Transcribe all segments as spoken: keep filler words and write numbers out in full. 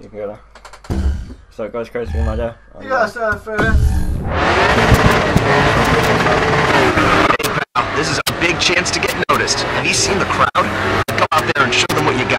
you can go there. So guys, crazy one idea. You guys uh, first. This is a big chance to get noticed. Have you seen the crowd? Go out there and show them what you got.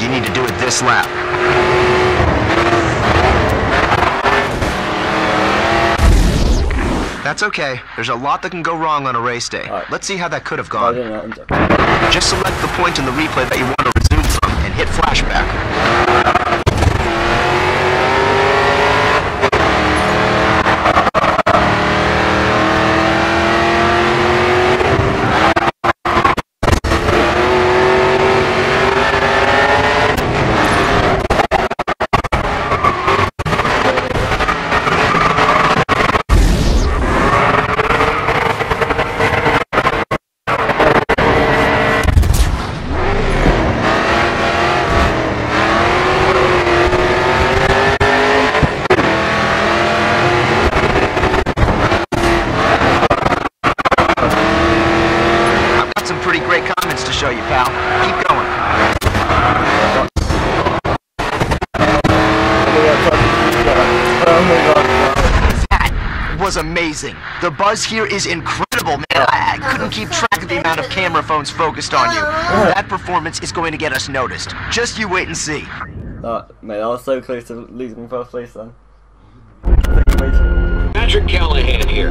You need to do it this lap. That's okay. There's a lot that can go wrong on a race day. Right. Let's see how that could have gone. Just select the point in the replay that you want to resume from and hit flashback. Was amazing. The buzz here is incredible, man. I, I couldn't keep track of the amount of camera phones focused on you. That performance is going to get us noticed. Just you wait and see. Uh, mate, I was so close to losing first place then. Patrick Callahan here.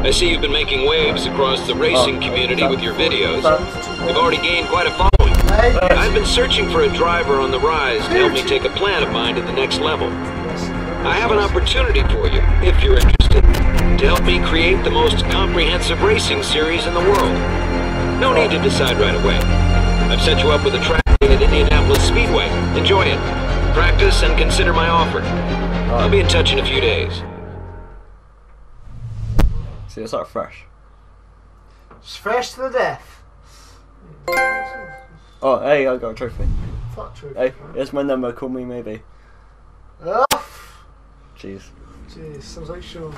I see you've been making waves across the racing community with your videos. You've already gained quite a following. I've been searching for a driver on the rise to help me take a plan of mine to the next level. I have an opportunity for you, if you're interested, to help me create the most comprehensive racing series in the world. No need to decide right away. I've set you up with a track at Indianapolis Speedway. Enjoy it. Practice and consider my offer. I'll be in touch in a few days. See, it's not fresh. It's fresh to the death. Oh, hey, I got a trophy. Fuck trophy. Hey, here's my number. Call me maybe. Oh. Jeez. Jeez, sounds like Sean.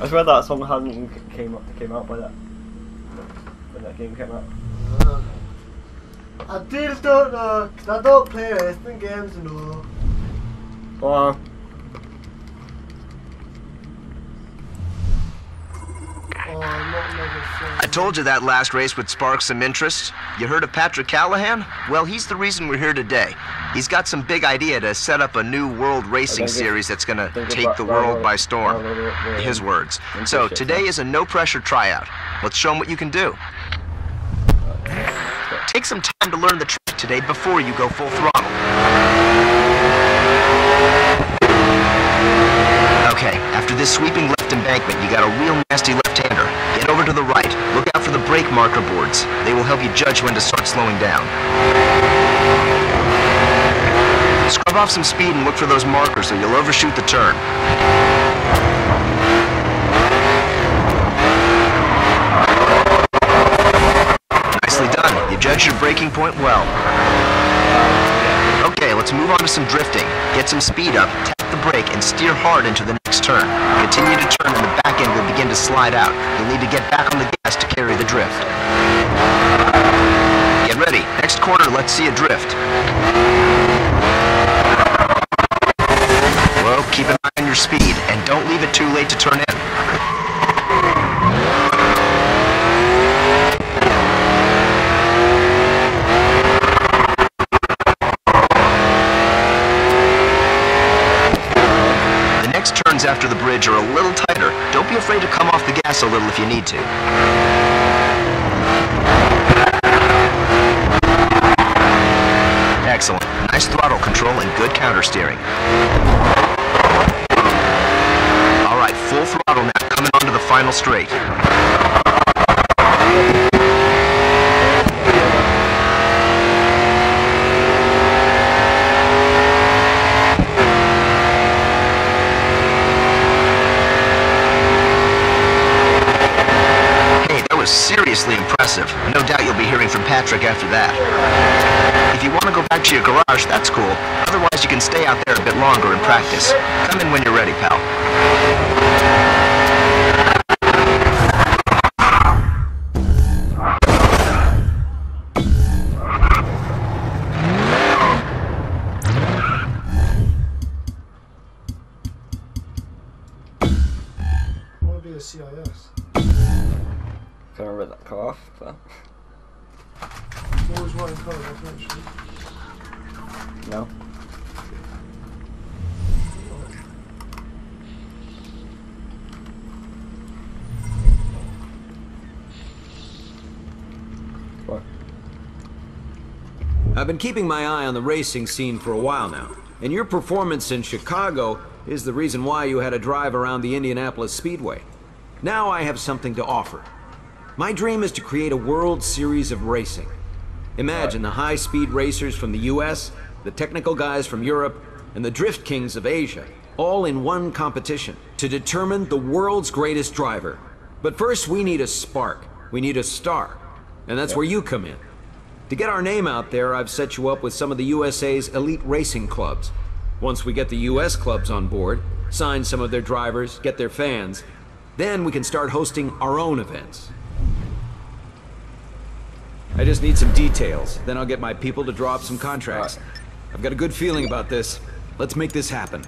I swear that song hadn't even came up, came out by that. When that game came out. Uh, I just don't know, because I don't play racing games and all. Wow. I told you that last race would spark some interest. You heard of Patrick Callahan? Well, he's the reason we're here today. He's got some big idea to set up a new world racing series that's going to take the world by storm. His words. So today is a no-pressure tryout. Let's show him what you can do. Take some time to learn the trick today before you go full throttle. Okay, after this sweeping left embankment, you got a real nasty left-hander. Get over to the right. Look out for the brake marker boards. They will help you judge when to start slowing down. Scrub off some speed and look for those markers so you'll overshoot the turn. Nicely done. You judged your braking point well. Okay, let's move on to some drifting. Get some speed up, tap the brake, and steer hard into the next turn. Continue to turn and the back end will begin to slide out. You'll need to get back on the gas to carry the drift. Get ready. Next corner, let's see a drift. Well, keep an eye on your speed, and don't leave it too late to turn in. After the bridge are a little tighter, don't be afraid to come off the gas a little if you need to. Excellent. Nice throttle control and good counter steering. full throttle now, coming onto the final straight. Seriously impressive. No doubt you'll be hearing from Patrick after that. If you want to go back to your garage, that's cool. Otherwise, you can stay out there a bit longer and practice. Come in when you're ready, pal. I want to be a C I S. Can I read that car off? But... There's always one in colour, actually. No. What? I've been keeping my eye on the racing scene for a while now, and your performance in Chicago is the reason why you had a drive around the Indianapolis Speedway. Now I have something to offer. My dream is to create a World Series of Racing. Imagine the high-speed racers from the U S, the technical guys from Europe, and the drift kings of Asia, all in one competition to determine the world's greatest driver. But first, we need a spark. We need a star. And that's where you come in. To get our name out there, I've set you up with some of the U S A's elite racing clubs. Once we get the U S clubs on board, sign some of their drivers, get their fans, then we can start hosting our own events. I just need some details, then I'll get my people to draw up some contracts. Right. I've got a good feeling about this. Let's make this happen.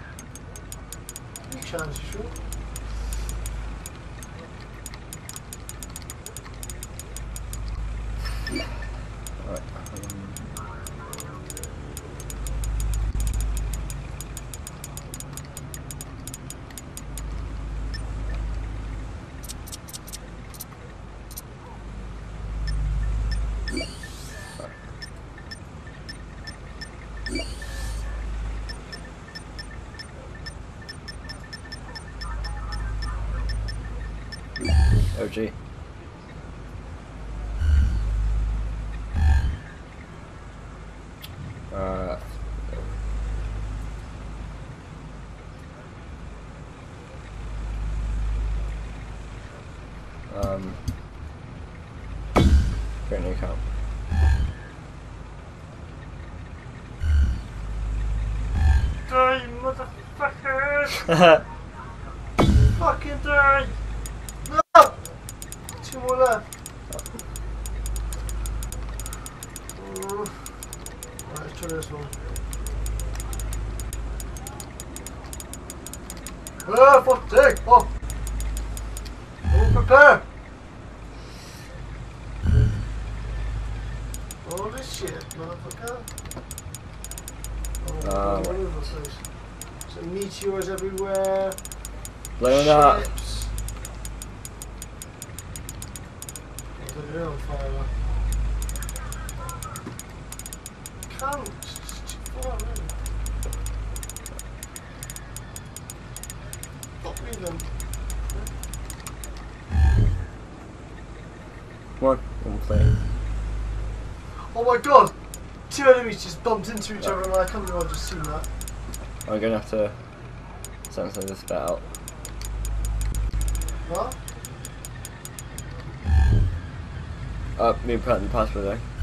O G. Uh, um, create an account. Die, motherfuckers! Fucking die! Two more left. Ooh. Alright, try this one. Ah, fuck, take off. Don't prepare. Holy shit, motherfucker. Oh, uh, all over the place. So meteors everywhere. Blowing up. Real fire up. Come, oh, fuck me then. What? I'm playing. Oh my god! Two enemies just bumped into each yeah. other and I can't believe I've just seen that. I'm gonna have to censor this bit out. What? Uh, me putting the password there.